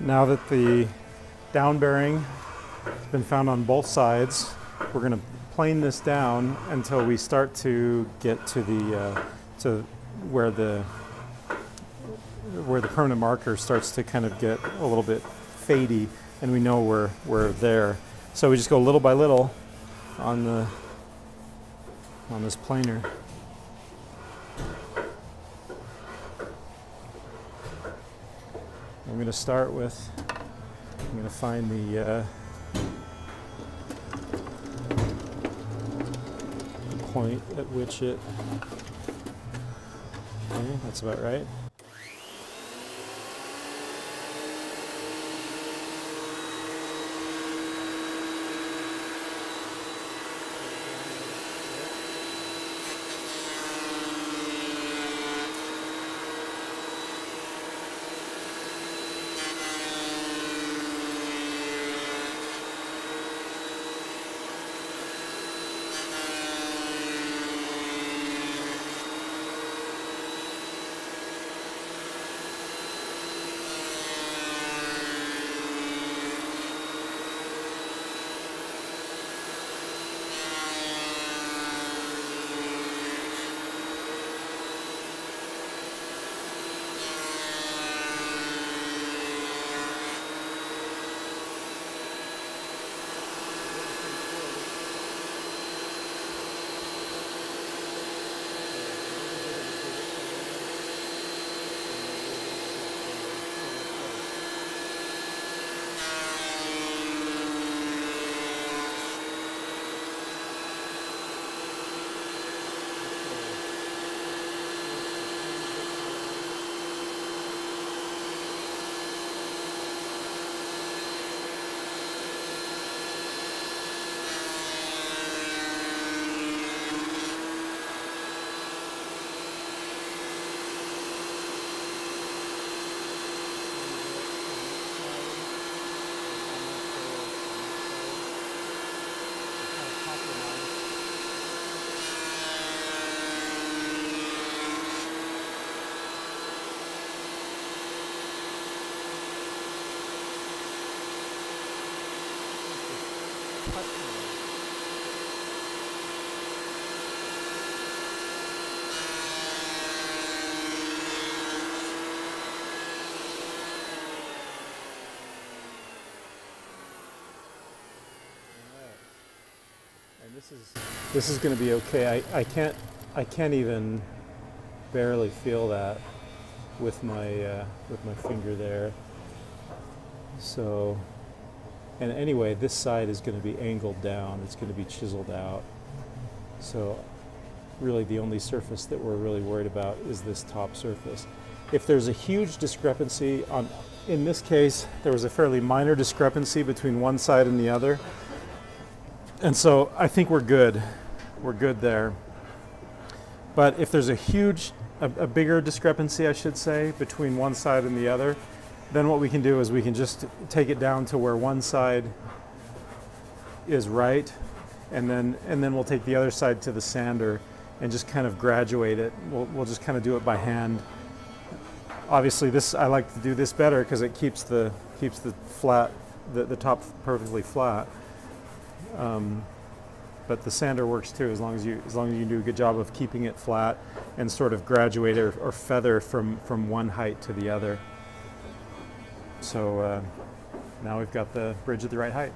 Now that the down bearing has been found on both sides, we're going to plane this down until we start to get to the to where the permanent marker starts to kind of get a little bit fadey, and we know we're there. So we just go little by little on the on this planer. I'm going to start with, I'm going to find the point at which it, okay, that's about right. This is going to be okay. I can't even barely feel that with my finger there. So, and anyway, this side is going to be angled down. It's going to be chiseled out. So, really, the only surface that we're really worried about is this top surface. If there's a huge discrepancy on, in this case, there was a fairly minor discrepancy between one side and the other. And so I think we're good. We're good there. But if there's a huge, a bigger discrepancy, I should say, between one side and the other, then what we can do is we can just take it down to where one side is right, and then we'll take the other side to the sander and just kind of graduate it. We'll just kind of do it by hand. Obviously, this, I like to do this better because it keeps the top perfectly flat. But the sander works too, as long as you do a good job of keeping it flat and sort of graduate or feather from one height to the other. So now we've got the bridge at the right height.